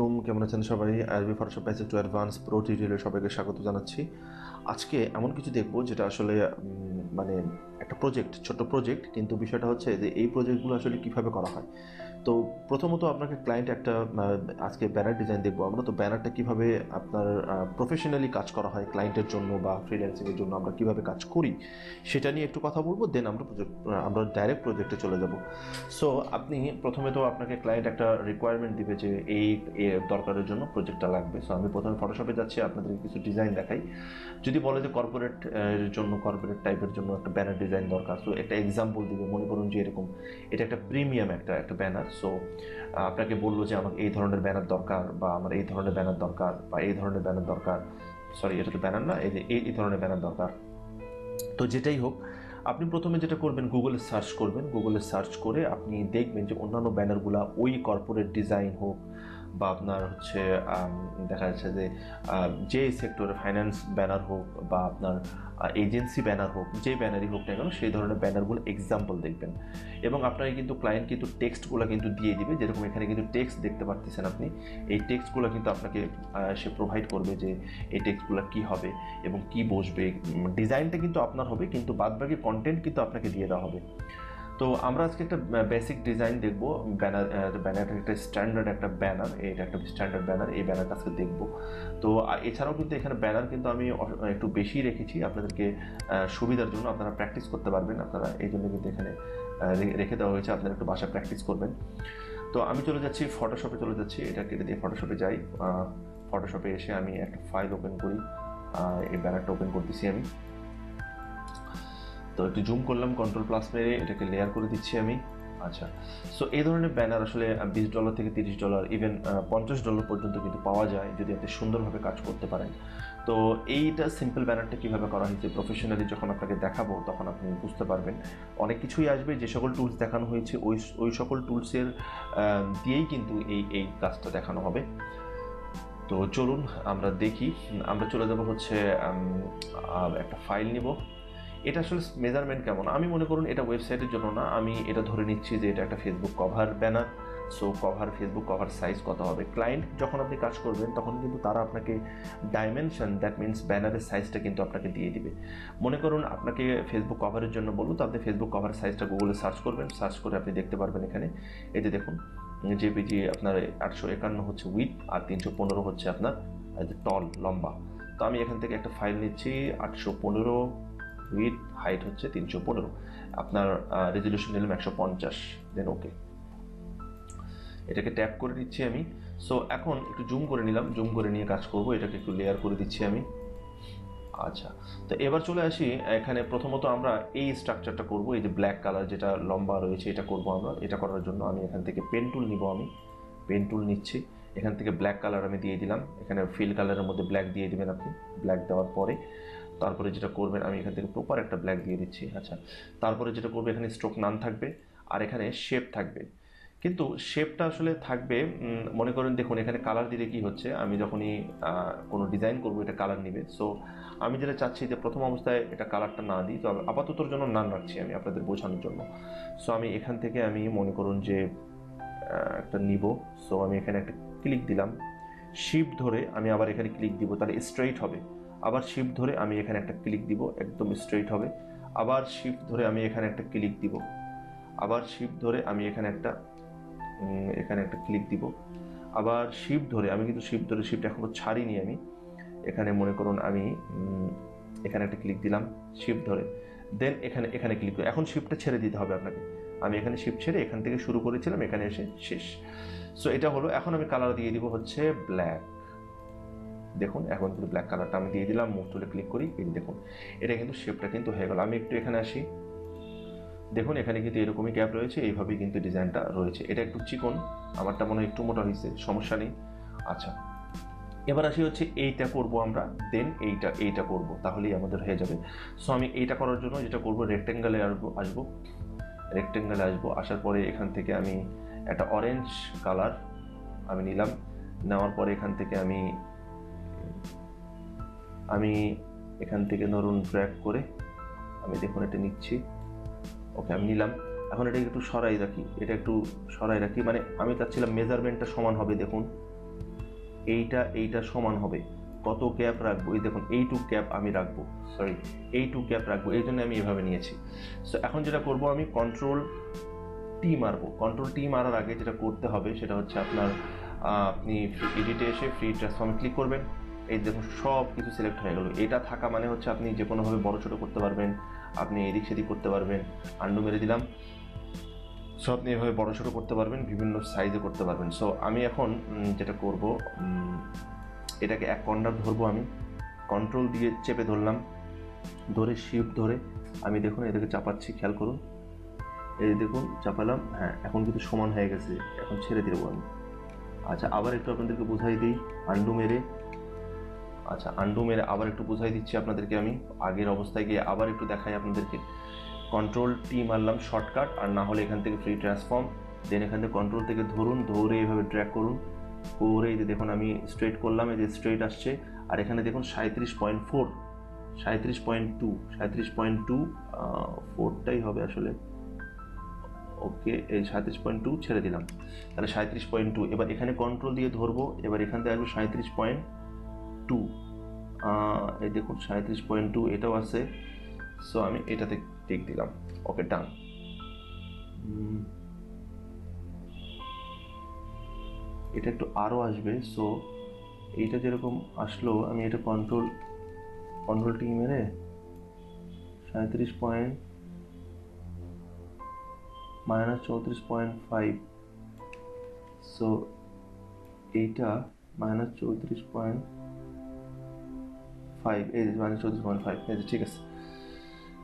আসসালামু আলাইকুম, কেমন আছেন সবাই? Adobe Photoshop Basic to Advanced Pro টিউটোরিয়ালে সবাইকে স্বাগত জানাচ্ছি। আজকে এমন কিছু দেখব যেটা আসলে মানে একটা প্রজেক্ট, ছোট প্রজেক্ট, কিন্তু বিষয়টা হচ্ছে যে এই প্রজেক্টগুলো আসলে কিভাবে করা হয়। তো প্রথমত আপনাকে ক্লায়েন্ট একটা আজকে ব্যানার ডিজাইন দেখব আমরা। তো ব্যানারটা কিভাবে আপনার প্রফেশনালি কাজ করা হয় ক্লায়েন্টের জন্য বা ফ্রিল্যান্সিংয়ের জন্য আমরা কিভাবে কাজ করি সেটা নিয়ে একটু কথা বলবো। দেন আমরা ডাইরেক্ট প্রজেক্টে চলে যাব। সো আপনি প্রথমে তো আপনাকে ক্লায়েন্ট একটা রিকোয়ারমেন্ট দিবে যে এই দরকারের জন্য প্রজেক্টটা লাগবে। সো আমি প্রথমে ফটোশপে যাচ্ছি, আপনাদের কিছু ডিজাইন দেখাই। যদি বলে যে কর্পোরেটের জন্য, কর্পোরেট টাইপের জন্য একটা ব্যানার ডিজাইন দরকার, সো একটা এক্সাম্পল দিবে। মনে করুন যে এরকম এটা একটা প্রিমিয়াম একটা ব্যানার। সো আপনাকে বললো যে আমার এই ধরনের ব্যানার দরকার বা আমার এই ধরনের ব্যানার দরকার বা এই ধরনের ব্যানার দরকার, সরি এটা তো ব্যানার না, এই যে এই ধরনের ব্যানার দরকার। তো যেটাই হোক, আপনি প্রথমে যেটা করবেন গুগলে সার্চ করবেন। গুগলে সার্চ করে আপনি দেখবেন যে অন্যান্য ব্যানারগুলা ওই কর্পোরেট ডিজাইন হোক বা আপনার হচ্ছে দেখা যাচ্ছে যে সেক্টরে ফাইন্যান্স ব্যানার হোক বা আপনার এজেন্সি ব্যানার হোক, যে ব্যানারই হোক না কেন সেই ধরনের ব্যানারগুলো এক্সাম্পল দেখবেন। এবং আপনাকে কিন্তু ক্লায়েন্ট কিন্তু টেক্সটগুলো কিন্তু দিয়ে দিবে। যেরকম এখানে কিন্তু টেক্সট দেখতে পাচ্ছেন আপনি, এই টেক্সটগুলো কিন্তু আপনাকে সে প্রোভাইড করবে যে এই টেক্সটগুলো কী হবে এবং কি বসবে। ডিজাইনটা কিন্তু আপনার হবে, কিন্তু বাদবাকি কন্টেন্ট কিন্তু আপনাকে দিয়ে দেওয়া হবে। তো আমরা আজকে একটা বেসিক ডিজাইন দেখব ব্যানারটা, একটা স্ট্যান্ডার্ড একটা ব্যানার, এটা একটা স্ট্যান্ডার্ড ব্যানার, এই ব্যানারটা আজকে দেখব। তো এছাড়াও কিন্তু এখানে ব্যানার কিন্তু আমি একটু বেশি রেখেছি আপনাদেরকে সুবিধার জন্য, আপনারা প্র্যাকটিস করতে পারবেন, আপনারা এই জন্য কিন্তু এখানে রেখে দেওয়া হয়েছে, আপনারা একটু বাসায় প্র্যাকটিস করবেন। তো আমি চলে যাচ্ছি ফটোশপে, চলে যাচ্ছি, এটা কেটে দিয়ে ফটোশপে যাই। ফটোশপে এসে আমি একটা ফাইল ওপেন করি, এই ব্যানারটা ওপেন করতেছি আমি। তো একটু জুম করলাম, কন্ট্রোল প্লাস মেরে এটাকে লেয়ার করে দিচ্ছি আমি। আচ্ছা, সো এই ধরনের ব্যানার আসলে $20 থেকে $30 ইভেন $50 পর্যন্ত কিন্তু পাওয়া যায় যদি আপনি সুন্দরভাবে কাজ করতে পারেন। তো এইটা সিম্পল ব্যানারটা কীভাবে করা হয়েছে প্রফেশনালি যখন আপনাকে দেখাবো তখন আপনি বুঝতে পারবেন। অনেক কিছুই আসবে, যে সকল টুলস দেখানো হয়েছে ওই সকল টুলসের দিয়েই কিন্তু এই কাজটা দেখানো হবে। তো চলুন আমরা দেখি। আমরা চলে যাবো হচ্ছে একটা ফাইল নিব। এটা আসলে মেজারমেন্ট কেমন, আমি মনে করুন এটা ওয়েবসাইটের জন্য না, আমি এটা ধরে নিচ্ছি যে এটা একটা Facebook cover banner. So Facebook cover size কত হবে? ক্লায়েন্ট যখন আপনি কাজ করবেন তখন কিন্তু তারা আপনাকে ডাইমেনশন, দ্যাট মিনস ব্যানারের সাইজটা কিন্তু আপনাকে দিয়ে দিবে। মনে করুন আপনাকে ফেসবুক কভারের জন্য বলুন, তো আপনি ফেসবুক কভার সাইজটা গুগলে সার্চ করবেন, সার্চ করে আপনি দেখতে পারবেন এখানে, এতে দেখুন জেপিজি আপনার 851 হচ্ছে উইডথ আর 315 হচ্ছে আপনার টল, লম্বা। তো আমি এখান থেকে একটা ফাইল নিচ্ছি, 815 উইথ হাইট হচ্ছে 315, আপনার রেজলিউশন নিলাম 150, দেন ওকে, এটাকে ট্যাপ করে দিচ্ছি আমি। সো এখন একটু জুম করে নিলাম, জুম করে নিয়ে কাজ করব, এটাকে একটু লেয়ার করে দিচ্ছি আমি। আচ্ছা, তো এবার চলে আসি এখানে। প্রথমত আমরা এই স্ট্রাকচারটা করব, এই যে ব্ল্যাক কালার যেটা লম্বা রয়েছে এটা করব আমরা। এটা করার জন্য আমি এখান থেকে পেন টুল নিব, আমি পেন টুল নিচ্ছি, এখান থেকে ব্ল্যাক কালার আমি দিয়ে দিলাম। এখানে ফিল কালারের মধ্যে ব্ল্যাক দিয়ে দিবেন আপনি। ব্ল্যাক দেওয়ার পরে তারপরে যেটা করবেন, আমি এখান থেকে প্রপার একটা ব্ল্যাক দিয়ে দিচ্ছি। আচ্ছা, তারপরে যেটা করবে এখানে স্ট্রোক নান থাকবে আর এখানে শেপ থাকবে, কিন্তু শেপটা আসলে থাকবে। মনে করেন দেখুন এখানে কালার দিলে কি হচ্ছে, আমি যখনই কোনো ডিজাইন করবো এটা কালার নেবে। সো আমি যেটা চাচ্ছি যে প্রথম অবস্থায় এটা কালারটা না দিই, তো আপাততর জন্য নান রাখছি আমি আপনাদের বোঝানোর জন্য। সো আমি এখান থেকে আমি মনে করুন যে একটা নিব। সো আমি এখানে একটা ক্লিক দিলাম, শিফট ধরে আমি আবার এখানে ক্লিক দিব, তাহলে স্ট্রেইট হবে। আবার শিফট ধরে আমি এখানে একটা ক্লিক দিব, একদম স্ট্রেইট হবে। আবার শিফট ধরে আমি এখানে একটা ক্লিক দিব, আবার শিফট ধরে আমি এখানে একটা ক্লিক দিব, আবার শিফট ধরে আমি কিন্তু শিফট ধরে শিফট এখনো ছাড়িনি আমি। এখানে মনে করুন আমি এখানে একটা ক্লিক দিলাম শিফট ধরে, দেন এখানে ক্লিক করব। এখন শিফটটা ছেড়ে দিতে হবে আপনাকে। আমি এখানে শিফট ছেড়ে এখান থেকে শুরু করেছিলাম, এখানে এসে শেষ। সো এটা হলো। এখন আমি কালার দিয়ে দিব হচ্ছে ব্ল্যাক। দেখুন এখন কিন্তু ব্ল্যাক কালারটা আমি দিয়ে দিলাম, মুভ টুলে ক্লিক করি, এই দেখুন এটা কিন্তু শেপটা কিন্তু হয়ে গেল। আমি একটু এখানে আসি, দেখুন এখানে কিন্তু এরকমই গ্যাপ রয়েছে, এইভাবেই কিন্তু ডিজাইনটা রয়েছে। এটা একটু চিকন, আমারটা মনে হয় একটু মোটা হয়েছে, সমস্যা নেই। আচ্ছা, এবার আসি হচ্ছে এইটা করব আমরা, দেন এইটা করব, তাহলেই আমাদের হয়ে যাবে। সো আমি এইটা করার জন্য যেটা করব, রেক্টেঙ্গেলে আসবো, আসার পরে এখান থেকে আমি একটা অরেঞ্জ কালার আমি নিলাম। নেওয়ার পরে এখান থেকে আমি এখান থেকে ধরুন ড্র্যাগ করে আমি দেখুন এটা নিচ্ছি, ওকে আমি নিলাম। এখন এটাকে একটু সরাই রাখি, মানে আমি চাচ্ছিলাম মেজারমেন্টটা সমান হবে, দেখুন এইটা এইটা সমান হবে। কত গ্যাপ রাখবো? এই দেখুন এইটুক গ্যাপ আমি রাখবো, সরি এইটুক গ্যাপ রাখবো, এই জন্য আমি এভাবে নিয়েছি। সো এখন যেটা করব, আমি কন্ট্রোল টি মারবো। কন্ট্রোল টি মারার আগে যেটা করতে হবে সেটা হচ্ছে আপনার, আপনি এডিটে এসে ফ্রি ট্রান্সফর্মে ক্লিক করবেন। এই দেখুন সব কিছু সিলেক্ট হয়ে গেল। এটা থাকা মানে হচ্ছে আপনি যে কোনোভাবে বড়ো ছোটো করতে পারবেন, আপনি এদিক সেদিক করতে পারবেন। আন্ডু মেরে দিলাম, সো আপনি এভাবে বড়ো ছোটো করতে পারবেন, বিভিন্ন সাইজে করতে পারবেন। সো আমি এখন যেটা করব, এটাকে এক কর্নার ধরবো, আমি কন্ট্রোল দিয়ে চেপে ধরলাম, ধরে শিফট ধরে আমি দেখুন এটাকে চাপাচ্ছি, খেয়াল করুন, এই দেখুন চাপালাম। হ্যাঁ, এখন কিন্তু সমান হয়ে গেছে, এখন ছেড়ে দেবো আমি। আচ্ছা আবার একটু আপনাদেরকে বোঝাই দিই, আন্ডু মেরে, আচ্ছা আন্ডু মেরে আবার একটু বোঝাই দিচ্ছি আপনাদেরকে আমি, আগের অবস্থায় গিয়ে আবার একটু দেখাই আপনাদেরকে। কন্ট্রোল টি মারলাম শর্টকাট, আর না হলে এখান থেকে ফ্রি ট্রান্সফর্ম, দেন এখান থেকে কন্ট্রোল থেকে ধরুন, ধরে এইভাবে ড্র্যাগ করুন, করে এই যে দেখুন আমি স্ট্রেট করলাম, এই যে স্ট্রেট আসছে। আর এখানে দেখুন 37.4, 37.2, 37.2 ফোরটাই হবে আসলে, ওকে এই 37.2 ছেড়ে দিলাম, তাহলে 37.2। এবার এখানে কন্ট্রোল দিয়ে ধরবো, এবার এখান থেকে আসবে 37.2, এই দেখুন 37.2 এটাও আছে। সো আমি এটাতে টিক দিলাম, ওকে ডান। এটা একটু আরও আসবে, সো এইটা যেরকম আসলো আমি এটা কন্ট্রোল টি মেরে 37.-34.5, সো এইটা -34.5, এই যে -34.5, এই যে ঠিক আছে,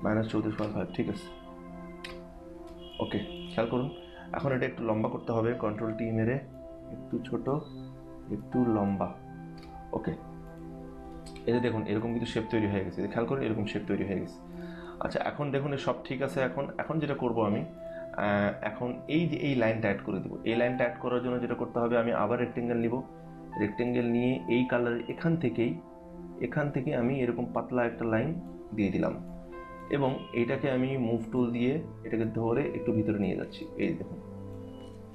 -34.5 ঠিক আছে, ওকে খেয়াল করুন। এখন এটা একটু লম্বা করতে হবে, কন্ট্রোল টি মেরে একটু ছোট একটু লম্বা, ওকে। এটা দেখুন এরকম কিন্তু শেপ তৈরি হয়ে গেছে, খেয়াল করুন এরকম শেপ তৈরি হয়ে গেছে। আচ্ছা এখন দেখুন সব ঠিক আছে। এখন যেটা করব আমি, এখন এই যে এই লাইনটা অ্যাড করে দেব। এই লাইনটা অ্যাড করার জন্য যেটা করতে হবে, আমি আবার রেক্টেঙ্গেল নিব, রেক্টেঙ্গেল নিয়ে এই কালার এখান থেকে আমি এরকম পাতলা একটা লাইন দিয়ে দিলাম, এবং এইটাকে আমি মুভ টুল দিয়ে এটাকে ধরে একটু ভিতরে নিয়ে যাচ্ছি। এই দেখুন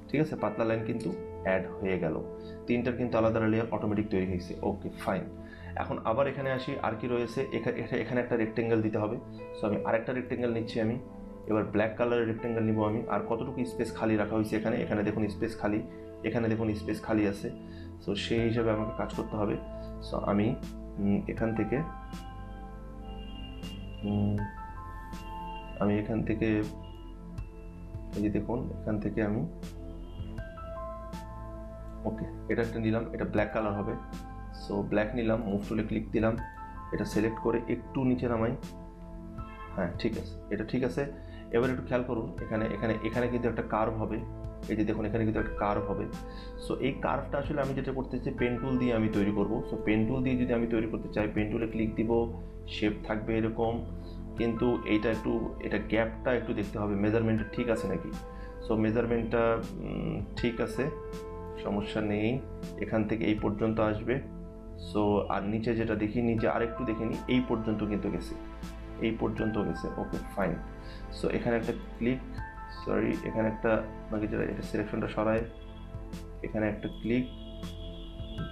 ঠিক আছে, পাতলা লাইন কিন্তু অ্যাড হয়ে গেল, তিনটার কিন্তু আলাদা লেয়ার অটোমেটিক তৈরি হয়েছে, ওকে ফাইন। এখন আবার এখানে আসি, আর কি রয়েছে, এখানে একটা রেক্টেঙ্গেল দিতে হবে। সো আমি আরেকটা রেক্টেঙ্গেল নিচ্ছি আমি, এবার ব্ল্যাক কালারের রেক্টেঙ্গেল নিব আমি। আর কতটুকু স্পেস খালি রাখা হয়েছে এখানে, এখানে দেখুন স্পেস খালি, এখানে দেখুন স্পেস খালি আছে। সো সেই হিসাবে আমাকে কাজ করতে হবে। সো আমি এখান থেকে এই যে দেখুন এখান থেকে আমি, ওকে এটা একটা নিলাম, এটা ব্ল্যাক কালার হবে। সো ব্ল্যাক নিলাম, মুভ টুলে ক্লিক দিলাম, এটা সিলেক্ট করে একটু নিচে নামাই, হ্যাঁ ঠিক আছে এটা ঠিক আছে। এবার একটু খেয়াল করুন এখানে এখানে এখানে কিন্তু একটা কার্ভ হবে, এই যে দেখুন এখানে কিন্তু একটা কার্ভ হবে। সো এই কার্ভটা আসলে আমি যেটা করতে চাই পেন টুল দিয়ে আমি তৈরি করব। সো পেন টুল দিয়ে যদি আমি তৈরি করতে চাই, পেন টুলে ক্লিক দিব, শেপ থাকবে এরকম, কিন্তু এইটা একটু এটা গ্যাপটা একটু দেখতে হবে মেজারমেন্টটা ঠিক আছে নাকি। সো মেজারমেন্টটা ঠিক আছে, সমস্যা নেই, এখান থেকে এই পর্যন্ত আসবে। সো আর নিচে যেটা দেখি, নিচে আরেকটু দেখে নিই, এই পর্যন্ত কিন্তু গেছে, এই পর্যন্ত গেছে, ওকে ফাইন। সো এখানে একটা ক্লিক, সরি এখানে একটা মানে যেটা এটা সিলেকশনটা সরায়, এখানে একটা ক্লিক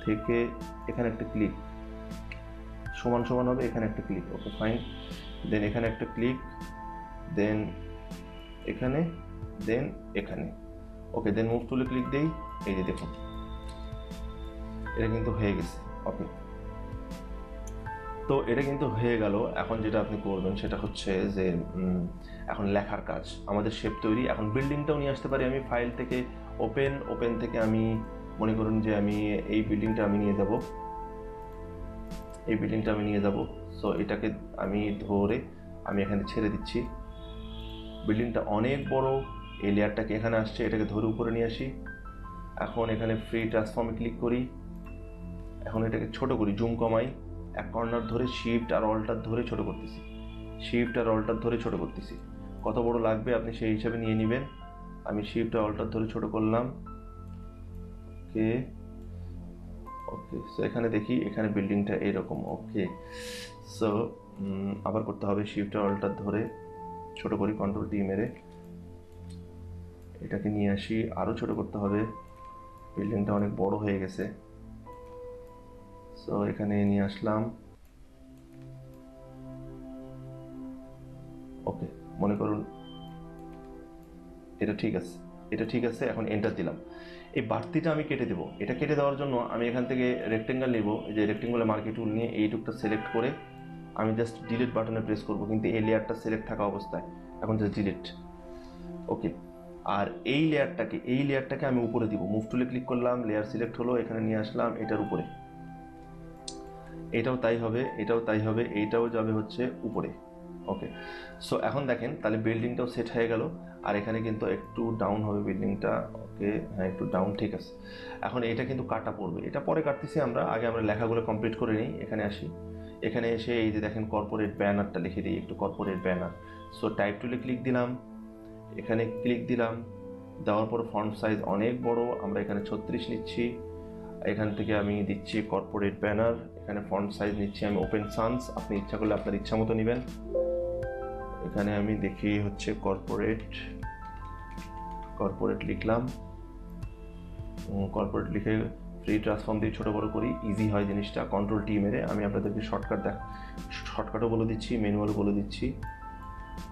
থেকে এখানে একটা ক্লিক, সমান সমান হবে, এখানে একটা ক্লিক, ওকে ফাইন। দেন এখানে একটা ক্লিক, দেন এখানে, দেন এখানে, ওকে। দেন মুভ টুলে ক্লিক দেই, এই যে দেখুন এটা কিন্তু হয়ে গেছে, ওকে। তো এটা কিন্তু হয়ে গেল। এখন যেটা আপনি করবেন সেটা হচ্ছে যে এখন লেখার কাজ আমাদের শেপ তৈরি। এখন বিল্ডিংটাও নিয়ে আসতে পারি আমি, ফাইল থেকে ওপেন থেকে আমি মনে করুন যে আমি এই বিল্ডিংটা আমি নিয়ে যাব, এই বিল্ডিংটা আমি নিয়ে যাব। সো এটাকে আমি ধরে আমি এখানে ছেড়ে দিচ্ছি, বিল্ডিংটা অনেক বড়, এই লেয়ারটাকে এখানে আসছে, এটাকে ধরে উপরে নিয়ে আসি। এখন এখানে ফ্রি ট্রান্সফর্মে ক্লিক করি, এখন এটাকে ছোট করি, জুম কমাই, এক কর্নার ধরে শিফট আর অল্টার ধরে ছোট করতেছি, শিফট আর অল্টার ধরে ছোট করতেছি। কত বড় লাগবে আপনি সেই হিসাবে নিয়ে নেবেন। আমি শিফট আর অল্টার ধরে ছোট করলাম, ওকে ওকে। সো এখানে দেখি এখানে বিল্ডিংটা এইরকম, ওকে। সো আবার করতে হবে, শিফট আর অল্টার ধরে ছোট করি, কন্ট্রোল দিয়ে মেরে এটাকে নিয়ে আসি, আরও ছোট করতে হবে, বিল্ডিংটা অনেক বড় হয়ে গেছে। সো এখানে নিয়ে আসলাম। ওকে, মনে করুন এটা ঠিক আছে, এটা ঠিক আছে। এখন এন্টার দিলাম। এই বাড়তিটা আমি কেটে দেবো। এটা কেটে দেওয়ার জন্য আমি এখান থেকে রেক্টেঙ্গেল নেব, যে রেক্টেঙ্গেল মার্কি টুল নিয়ে এইটুকটা সিলেক্ট করে আমি জাস্ট ডিলিট বাটনে প্রেস করব, কিন্তু এই লেয়ারটা সিলেক্ট থাকা অবস্থায়। এখন জাস্ট ডিলিট। ওকে, আর এই লেয়ারটাকে আমি উপরে দিব। মুভ টুলে ক্লিক করলাম, লেয়ার সিলেক্ট হলো, এখানে নিয়ে আসলাম এটার উপরে। এটাও তাই হবে, এটাও তাই হবে, এইটাও যাবে হচ্ছে উপরে। ওকে, সো এখন দেখেন তাহলে বিল্ডিংটাও সেট হয়ে গেল। আর এখানে কিন্তু একটু ডাউন হবে বিল্ডিংটা। ওকে, হ্যাঁ একটু ডাউন, ঠিক আছে। এখন এটা কিন্তু কাটা পড়বে, এটা পরে কাটতেছি আমরা, আগে আমরা লেখাগুলো কমপ্লিট করে নিই। এখানে আসি, এখানে এসে এই যে দেখেন কর্পোরেট ব্যানারটা লিখে দিই, একটু কর্পোরেট ব্যানার। সো টাইপ টুলে ক্লিক দিলাম, এখানে ক্লিক দিলাম, দেওয়ার পর ফন্ট সাইজ অনেক বড়, আমরা এখানে 36 নিচ্ছি। এখান থেকে আমি দিচ্ছি কর্পোরেট ব্যানার, এখানে ফন্ট সাইজ নিচ্ছি আমি ওপেন সান্স, আপনি ইচ্ছা করলে আপনার ইচ্ছা মতো নেবেন। এখানে আমি দেখি হচ্ছে কর্পোরেট, লিখলাম। কর্পোরেট লিখে ফ্রি ট্রান্সফর্ম দিয়ে ছোটো বড়ো করি, ইজি হয় জিনিসটা। কন্ট্রোল টি মেরে আমি আপনাদেরকে শর্টকাট শর্টকাটও বলে দিচ্ছি, ম্যানুয়ালও বলে দিচ্ছি।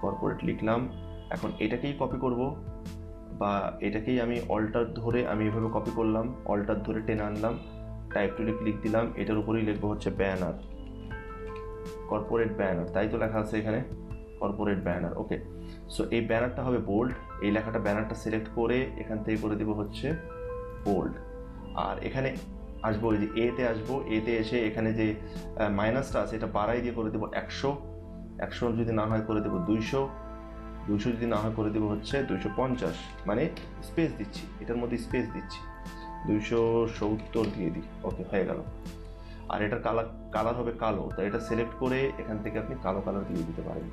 কর্পোরেট লিখলাম, এখন এটাকেই কপি করব, বা এটাকেই আমি অল্টার ধরে আমি এভাবে কপি করলাম, অল্টার ধরে টেনে আনলাম, টাইপ টুলে ক্লিক দিলাম, এটার উপরেই লিখবো হচ্ছে ব্যানার, কর্পোরেট ব্যানার, তাই তো লেখা আছে এখানে কর্পোরেট ব্যানার। ওকে, সো এই ব্যানারটা হবে বোল্ড, এই লেখাটা ব্যানারটা সিলেক্ট করে এখান থেকে করে দেবো হচ্ছে বোল্ড। আর এখানে আসবো, ওই যে এতে আসবো, এতে এসে এখানে যে মাইনাসটা আছে এটা বাড়াই দিয়ে করে দেবো 100, 100 যদি না হয় করে দেবো 200, 200 যদি না হয় করে দেবো হচ্ছে 250, মানে স্পেস দিচ্ছি, এটার মধ্যে স্পেস দিচ্ছি, 270 দিয়ে দিই। ওকে, হয়ে গেল। আর এটার কালার হবে কালো, তো এটা সিলেক্ট করে এখান থেকে আপনি কালো কালার দিয়ে দিতে পারেন।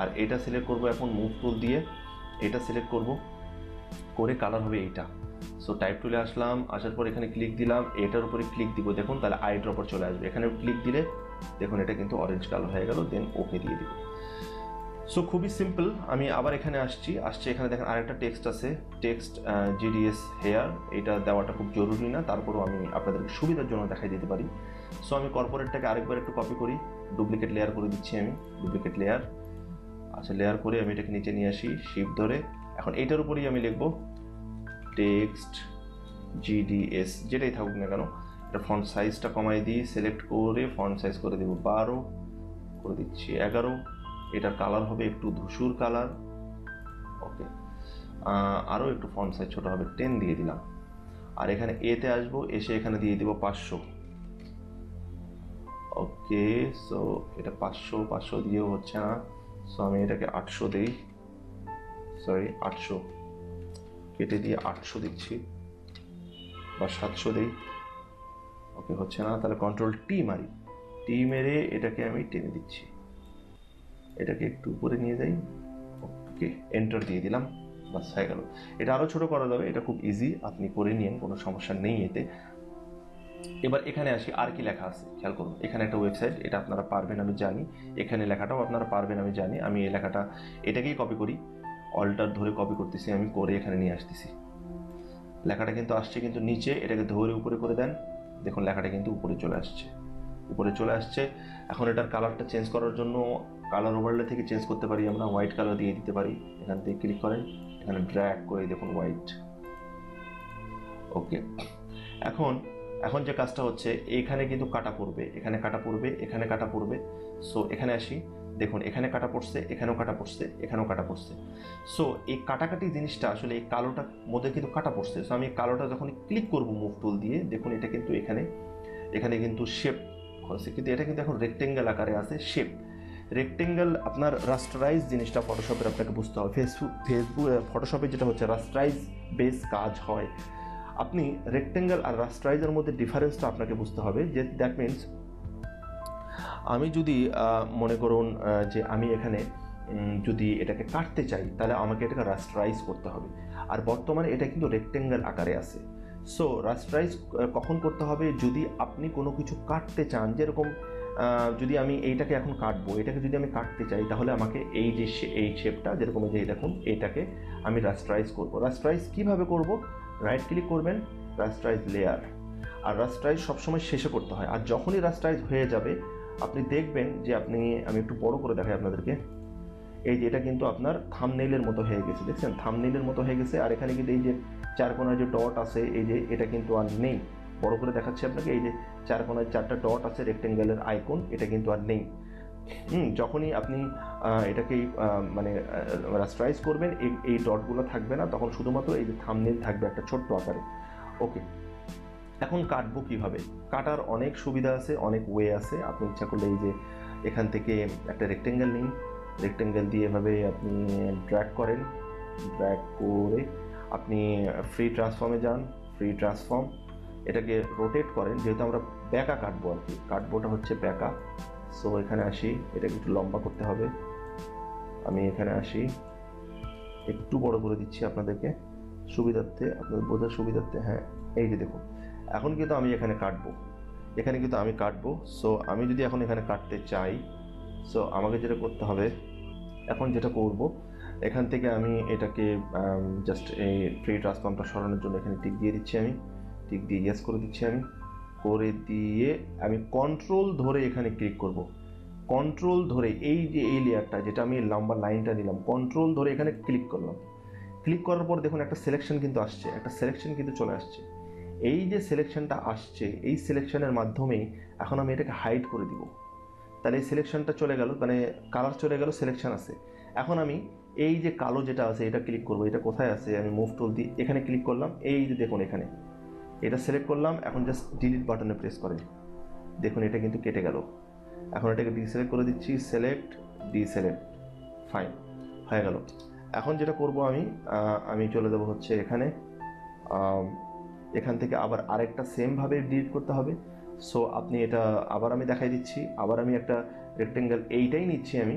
আর এটা সিলেক্ট করব এখন মুভ টুল দিয়ে, এটা সিলেক্ট করব, করে কালার হবে এইটা। সো টাইপ টুলে আসলাম, আসার পর এখানে ক্লিক দিলাম, এটার উপরে ক্লিক দিব, দেখুন তাহলে আই ড্রপার চলে আসবে। এখানে ক্লিক দিলে দেখুন এটা কিন্তু অরেঞ্জ কালার হয়ে গেল, দেন ওকে দিয়ে দিব। সো খুবই সিম্পল। আমি আবার এখানে আসছি, এখানে দেখেন আরেকটা টেক্সট আছে, টেক্সট জিডিএস হেয়ার, এটা দেওয়াটা খুব জরুরি না, তারপরেও আমি আপনাদের সুবিধার জন্য দেখাই দিতে পারি। সো আমি কর্পোরেটটাকে আরেকবার একটু কপি করি, ডুপ্লিকেট লেয়ার করে দিচ্ছি আমি, ডুপ্লিকেট লেয়ার। আচ্ছা, লেয়ার করে আমি এটাকে নিচে নিয়ে আসি, শিফট ধরে। এখন এটার উপরেই আমি লিখব টেক্সট জিডিএস, যেটাই থাকুক না কেন। এটা ফন্ট সাইজটা কমাই দিই, সিলেক্ট করে ফন্ট সাইজ করে দেবো 12, করে দিচ্ছি 11। এটার কালার হবে একটু ধূসর কালার। ওকে, আরও একটু ফন্ট সাইজ ছোটো হবে, 10 দিয়ে দিলাম। আর এখানে এতে আসবো, এসে এখানে দিয়ে দিব 500। ওকে, সো এটা 500 দিয়েও হচ্ছে না, সো আমি এটাকে 800 দিই, সরি 800 কেটে দিয়ে 800 দিচ্ছি, বা 700 দিই। ওকে, হচ্ছে না, তাহলে কন্ট্রোল টি মারি, টি মেরে এটাকে আমি টেনে দিচ্ছি, এটাকে একটু উপরে নিয়ে যাই। ওকে, এন্টার দিয়ে দিলাম, বাস হয়ে গেল। এটা আরও ছোটো করা যাবে, এটা খুব ইজি, আপনি করে নিন, কোনো সমস্যা নেই এতে। এবার এখানে আসি, আর কি লেখা আছে খেয়াল করুন। এখানে একটা ওয়েবসাইট, এটা আপনারা পারবেন আমি জানি, এখানে লেখাটাও আপনারা পারবেন আমি জানি। আমি এই লেখাটা, এটাকেই কপি করি, অল্টার ধরে কপি করতেছি আমি, করে এখানে নিয়ে আসতেছি। লেখাটা কিন্তু আসছে কিন্তু নিচে, এটাকে ধরে উপরে করে দেন, দেখুন লেখাটা কিন্তু উপরে চলে আসছে, উপরে চলে আসছে। এখন এটার কালারটা চেঞ্জ করার জন্য কালার ওভারলে থেকে চেঞ্জ করতে পারি আমরা, হোয়াইট কালার দিয়ে দিতে পারি। এখান থেকে ক্লিক করেন, এখানে ড্র্যাগ করে দেখুন হোয়াইট। ওকে, এখন যে কাজটা হচ্ছে, এখানে কিন্তু কাটা পড়বে, এখানে কাটা পড়বে, এখানে কাটা পড়বে। সো এখানে আসি, দেখুন এখানে কাটা পড়ছে, এখানেও কাটা পড়ছে, এখানেও কাটা পড়ছে। সো এই কাটাকাটি জিনিসটা আসলে এই কালোটার মধ্যে কিন্তু কাটা পড়ছে। সো আমি কালোটা যখন ক্লিক করব মুভ টুল দিয়ে, দেখুন এটা কিন্তু এখানে কিন্তু শেপ হচ্ছে, কিন্তু এটা কিন্তু এখন রেক্টেঙ্গেল আকারে আছে। শেপ রেক্টেঙ্গেল আপনার রাস্টারাইজ জিনিসটা ফটোশপের আপনাকে বুঝতে হবে। ফেসবুক ফটোশপে যেটা হচ্ছে রাস্টারাইজ বেস কাজ হয়। আপনি রেক্টেঙ্গেল আর রাস্টারাইজের মধ্যে ডিফারেন্সটা আপনাকে বুঝতে হবে, যে দ্যাট মিনস আমি যদি মনে করুন যে আমি এখানে যদি এটাকে কাটতে চাই, তাহলে আমাকে এটাকে রাস্টারাইজ করতে হবে। আর বর্তমানে এটা কিন্তু রেক্টেঙ্গেল আকারে আছে। সো রাস্টারাইজ কখন করতে হবে, যদি আপনি কোনো কিছু কাটতে চান, যেরকম যদি আমি এইটাকে এখন কাটবো, এটাকে যদি আমি কাটতে চাই, তাহলে আমাকে এই যে এই শেপটা, যেরকম যে দেখুন এটাকে আমি রাস্টারাইজ করব। রাস্টারাইজ কীভাবে করব, রাইট ক্লিক করবেন, রাস্টারাইজ লেয়ার। আর রাস্টারাইজ সবসময় শেষে করতে হয়। আর যখনই রাস্টারাইজ হয়ে যাবে আপনি দেখবেন যে আপনি, আমি একটু বড় করে দেখাই আপনাদেরকে, এই যে এটা কিন্তু আপনার থাম্বনেইলের মতো হয়ে গেছে, দেখছেন থাম্বনেইলের মতো হয়ে গেছে। আর এখানে কিন্তু এই যে চারকোনার যে ডট আছে, এই যে এটা কিন্তু আর নেই, বড় করে দেখাচ্ছি আপনাকে, এই যে চারকোনার চারটা ডট আছে রেক্টেঙ্গেলের আইকন, এটা কিন্তু আর নেই। যখনই আপনি এটাকে মানে রাস্টারাইজ করবেন এই ডটগুলো থাকবে না, তখন শুধুমাত্র এই যে থাম্বনেইল থাকবে একটা ছোট্ট আকারে। ওকে, এখন কাটবো কীভাবে? কাটার অনেক সুবিধা আছে, অনেক ওয়ে আছে। আপনি ইচ্ছা করলে এই যে এখান থেকে একটা রেক্টেঙ্গেল নিন, রেক্টেঙ্গেল দিয়ে এভাবে আপনি ড্র্যাগ করেন, ড্র্যাগ করে আপনি ফ্রি ট্রান্সফর্মে যান, ফ্রি ট্রান্সফর্ম এটাকে রোটেট করেন, যেহেতু আমরা ব্যাকা কাটবো আর কি, কাটবোটা হচ্ছে ব্যাকা। সো এখানে আসি, এটাকে একটু লম্বা করতে হবে, আমি এখানে আসি, একটু বড় করে দিচ্ছি আপনাদেরকে সুবিধার্থে, আপনাদের বোঝার সুবিধার্থে। হ্যাঁ, এই যে দেখুন এখন কিন্তু আমি এখানে কাটবো, এখানে কিন্তু আমি কাটবো। সো আমি যদি এখন এখানে কাটতে চাই, সো আমাকে যেটা করতে হবে, এখন যেটা করব, এখান থেকে আমি এটাকে জাস্ট এই ফ্রি ট্রান্সফর্মটা সরানোর জন্য এখানে টিক দিয়ে দিচ্ছি, আমি টিক দিয়ে ইয়েস করে দিচ্ছি, আমি করে দিয়ে আমি কন্ট্রোল ধরে এখানে ক্লিক করব, কন্ট্রোল ধরে এই যে এই লেয়ারটা যেটা আমি লম্বা লাইনটা নিলাম, কন্ট্রোল ধরে এখানে ক্লিক করলাম। ক্লিক করার পর দেখুন একটা সিলেকশন কিন্তু আসছে, একটা সিলেকশন কিন্তু চলে আসছে। এই যে সিলেকশনটা আসছে, এই সিলেকশনের মাধ্যমেই এখন আমি এটাকে হাইড করে দিব। তাহলে এই সিলেকশনটা চলে গেল, মানে কালার চলে গেল, সিলেকশন আছে। এখন আমি এই যে কালো যেটা আছে এটা ক্লিক করব, এটা কোথায় আছে, আমি মুভ টুল দিয়ে এখানে ক্লিক করলাম, এই যে দেখুন এখানে এটা সিলেক্ট করলাম। এখন জাস্ট ডিলিট বাটনে প্রেস করেন, দেখুন এটা কিন্তু কেটে গেল। এখন এটাকে ডিসিলেক্ট করে দিচ্ছি, সিলেক্ট ডিসিলেক্ট, ফাইন, হয়ে গেল। এখন যেটা করব আমি চলে যাব হচ্ছে এখানে, এখান থেকে আবার আরেকটা সেমভাবে ডিলিট করতে হবে। সো আপনি এটা আবার আমি দেখাই দিচ্ছি, আবার আমি একটা রেক্টেঙ্গেল এইটাই নিচ্ছি, আমি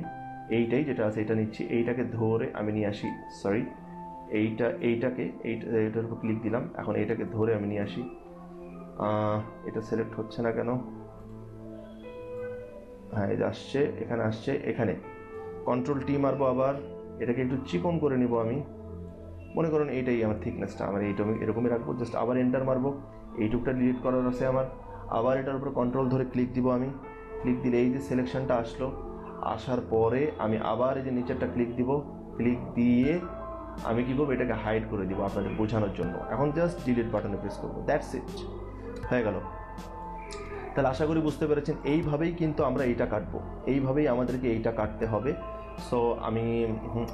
এইটাই যেটা আছে এটা নিচ্ছি, এইটাকে ধরে আমি নিয়ে আসি, সরি এইটার উপর ক্লিক দিলাম। এখন এইটাকে ধরে আমি নিয়ে আসি, এটা সিলেক্ট হচ্ছে না কেন, হ্যাঁ এটা আসছে, এখানে আসছে, এখানে কন্ট্রোল টি মারবো, আবার এটাকে একটু চিকন করে নিব। আমি মনে করুন এইটাই আমার থিকনেসটা, আমার এইটা আমি এরকমই রাখবো, জাস্ট আবার এন্টার মারবো, এইটুকটা ডিলিট করার আছে আমার। আবার এটার উপর কন্ট্রোল ধরে ক্লিক দিব, আমি ক্লিক দিলে এই যে সিলেকশনটা আসলো, আসার পরে আমি আবার এই যে নিচেরটা ক্লিক দিব, ক্লিক দিয়ে আমি কী করবো, এটাকে হাইড করে দিব আপনাদের বোঝানোর জন্য। এখন জাস্ট ডিলিট বাটনে প্রেস করবো, দ্যাটস ইট, হয়ে গেল। তাহলে আশা করি বুঝতে পেরেছেন, এইভাবেই কিন্তু আমরা এইটা কাটবো, এইভাবেই আমাদেরকে এইটা কাটতে হবে। সো আমি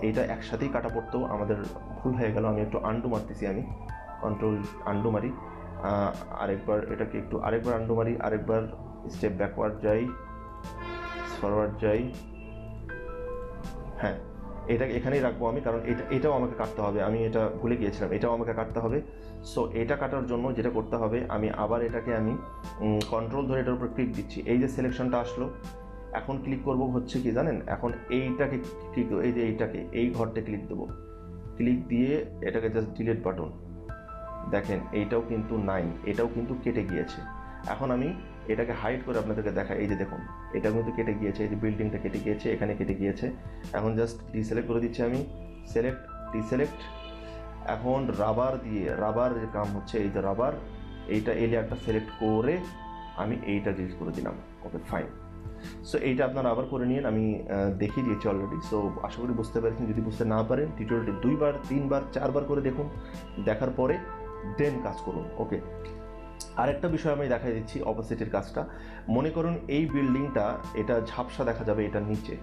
এইটা একসাথেই কাটা পড়তো, আমাদের ভুল হয়ে গেল, আমি একটু আন্ডু মারতেছি, আমি কন্ট্রোল আন্ডু মারি, আরেকবার এটাকে একটু আরেকবার আন্ডু মারি, আরেকবার স্টেপ ব্যাকওয়ার্ড যাই, ফরওয়ার্ড যাই, হ্যাঁ এটাকে এখানেই রাখবো আমি, কারণ এটাও আমাকে কাটতে হবে, আমি এটা ভুলে গিয়েছিলাম, এটাও আমাকে কাটতে হবে। সো এটা কাটার জন্য যেটা করতে হবে, আমি আবার এটাকে আমি কন্ট্রোল ধরে এটার উপর ক্লিক দিচ্ছি, এই যে সিলেকশনটা আসলো। এখন ক্লিক করব হচ্ছে কি জানেন, এখন এইটাকে ক্লিক দেবো, এই যে এইটাকে এই ঘরটা ক্লিক দেবো, ক্লিক দিয়ে এটাকে জাস্ট ডিলিট বাটন, দেখেন এইটাও কিন্তু নাই, এটাও কিন্তু কেটে গিয়েছে। এখন আমি এটাকে হাইড করে আপনাদেরকে দেখা, এই যে দেখুন এটা কিন্তু কেটে গিয়েছে, এই যে বিল্ডিংটা কেটে গিয়েছে, এখানে কেটে গিয়েছে। এখন জাস্ট ডিসিলেক্ট করে দিচ্ছি আমি, সিলেক্ট ডিসিলেক্ট। এখন রাবার দিয়ে, রাবার যে কাম হচ্ছে, এই যে রাবার, এইটা এই লেয়ারটা সিলেক্ট করে আমি এইটা ডিলিট করে দিলাম, ওকে ফাইন। সো এইটা আপনারা আবার করে নিন, আমি দেখিয়ে দিয়েছি অলরেডি। সো আশা করি বুঝতে পেরেছেন, যদি বুঝতে না পারেন টিউটোরিয়ালটি 2 বার 3 বার 4 বার করে দেখুন, দেখার পরে দেন কাজ করুন। ওকে, আরেকটা বিষয় আমি দেখাই দিচ্ছি, অপোজিটের কাজটা। মনে করুন এই বিল্ডিংটা এটা ঝাপসা দেখা যাবে এটা নিচে,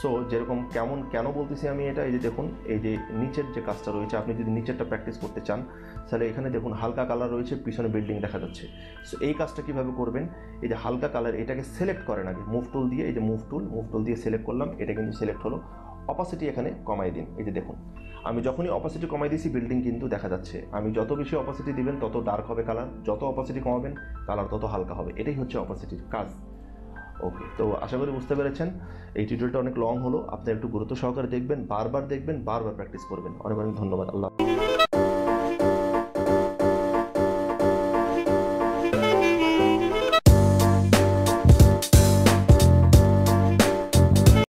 সো যেরকম কেমন কেন বলতেছি আমি এটা, এই যে দেখুন এই যে নিচের যে কাজটা রয়েছে, আপনি যদি নিচেরটা প্র্যাকটিস করতে চান তাহলে এখানে দেখুন হালকা কালার রয়েছে, পিছনে বিল্ডিং দেখা যাচ্ছে। সো এই কাজটা কীভাবে করবেন, এই যে হালকা কালার এটাকে সিলেক্ট করেন আগে মুভ টুল দিয়ে, এই যে মুভ টুল দিয়ে সিলেক্ট করলাম, এটা কিন্তু সিলেক্ট হলো। অপাসিটি এখানে কমাই দিন, এই যে দেখুন আমি যখনই অপাসিটি কমাই দিয়েছি বিল্ডিং কিন্তু দেখা যাচ্ছে। আমি যত বেশি অপাসিটি দিবেন তত ডার্ক হবে কালার, যত অপাসিটি কমাবেন কালার তত হালকা হবে, এটাই হচ্ছে অপাসিটির কাজ। ওকে, তো আশা করি বুঝতে পেরেছেন। এই টিউটোরিয়ালটা অনেক লং হলো, আপনারা একটু গুরুত্ব সহকারে দেখবেন, বারবার দেখবেন, বারবার প্র্যাকটিস করবেন। অনেক অনেক ধন্যবাদ, আল্লাহ।